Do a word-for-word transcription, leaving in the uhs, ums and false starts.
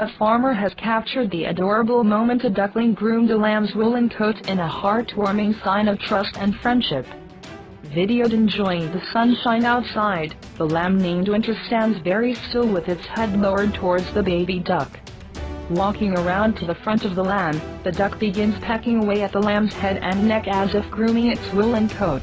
A farmer has captured the adorable moment a duckling groomed a lamb's woolen coat in a heartwarming sign of trust and friendship. Videoed enjoying the sunshine outside, the lamb named Winter stands very still with its head lowered towards the baby duck. Walking around to the front of the lamb, the duck begins pecking away at the lamb's head and neck as if grooming its woolen coat.